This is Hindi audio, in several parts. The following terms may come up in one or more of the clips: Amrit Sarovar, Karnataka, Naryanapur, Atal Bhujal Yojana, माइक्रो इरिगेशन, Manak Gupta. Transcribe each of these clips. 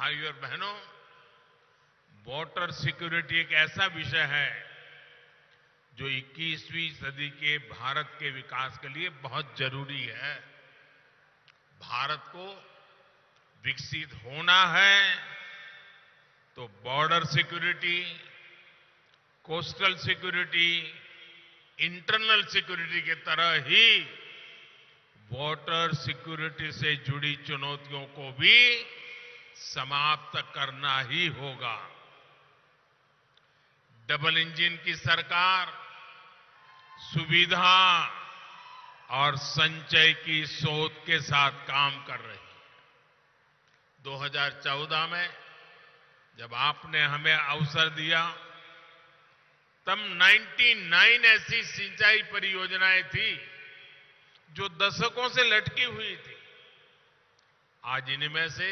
भाइयों और बहनों, वॉटर सिक्योरिटी एक ऐसा विषय है जो 21वीं सदी के भारत के विकास के लिए बहुत जरूरी है। भारत को विकसित होना है तो border security, coastal security, internal security की तरह ही वाटर सिक्योरिटी से जुड़ी चुनौतियों को भी समाप्त करना ही होगा। डबल इंजन की सरकार सुविधा और संचय की सोच के साथ काम कर रही है। 2014 में जब आपने हमें अवसर दिया तब 99 ऐसी सिंचाई परियोजनाएं थी जो दशकों से लटकी हुई थी। आज इनमें से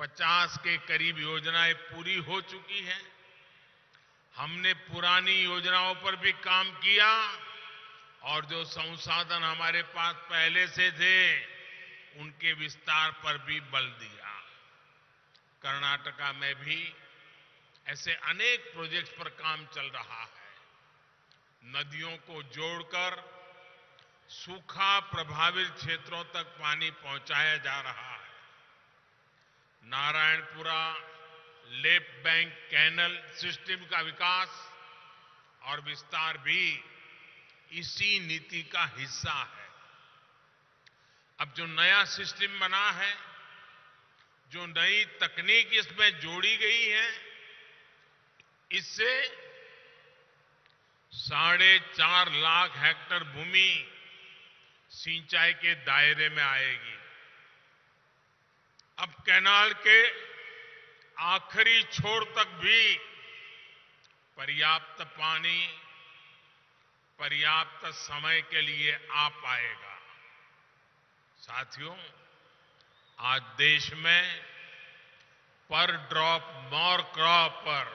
50 के करीब योजनाएं पूरी हो चुकी हैं। हमने पुरानी योजनाओं पर भी काम किया और जो संसाधन हमारे पास पहले से थे उनके विस्तार पर भी बल दिया। कर्नाटका में भी ऐसे अनेक प्रोजेक्ट्स पर काम चल रहा है। नदियों को जोड़कर सूखा प्रभावित क्षेत्रों तक पानी पहुंचाया जा रहा है। नारायणपुरा लेप बैंक कैनल सिस्टम का विकास और विस्तार भी इसी नीति का हिस्सा है। अब जो नया सिस्टम बना है, जो नई तकनीक इसमें जोड़ी गई है, इससे 4.5 लाख हेक्टेयर भूमि सिंचाई के दायरे में आएगी। अब कैनाल के आखिरी छोर तक भी पर्याप्त पानी पर्याप्त समय के लिए आ पाएगा। साथियों, आज देश में पर ड्रॉप मोर क्रॉप पर,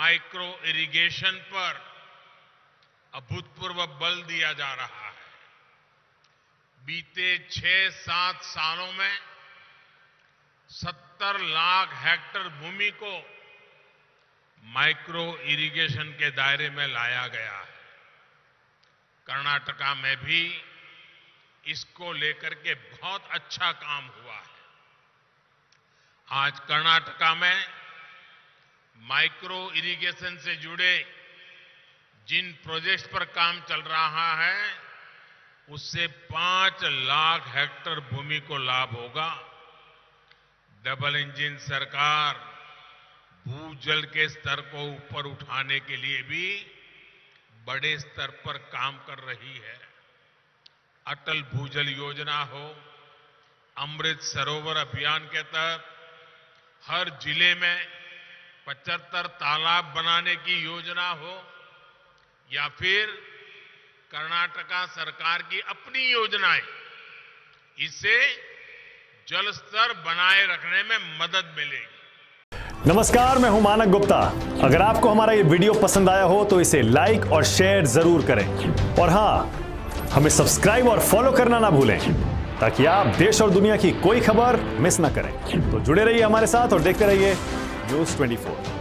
माइक्रो इरिगेशन पर अभूतपूर्व बल दिया जा रहा है। बीते 6-7 सालों में 70 लाख हेक्टेयर भूमि को माइक्रो इरिगेशन के दायरे में लाया गया है। कर्नाटका में भी इसको लेकर के बहुत अच्छा काम हुआ है। आज कर्नाटका में माइक्रो इरिगेशन से जुड़े जिन प्रोजेक्ट्स पर काम चल रहा है उससे 5 लाख हेक्टेयर भूमि को लाभ होगा। डबल इंजन सरकार भूजल के स्तर को ऊपर उठाने के लिए भी बड़े स्तर पर काम कर रही है। अटल भूजल योजना हो, अमृत सरोवर अभियान के तहत हर जिले में 75 तालाब बनाने की योजना हो, या फिर कर्नाटका सरकार की अपनी योजनाएं, इससे जल स्तर बनाए रखने में मदद मिलेगी। नमस्कार, मैं हूं मानक गुप्ता। अगर आपको हमारा ये वीडियो पसंद आया हो तो इसे लाइक और शेयर जरूर करें और हां, हमें सब्सक्राइब और फॉलो करना ना भूलें ताकि आप देश और दुनिया की कोई खबर मिस ना करें। तो जुड़े रहिए हमारे साथ और देखते रहिए न्यूज़ 24।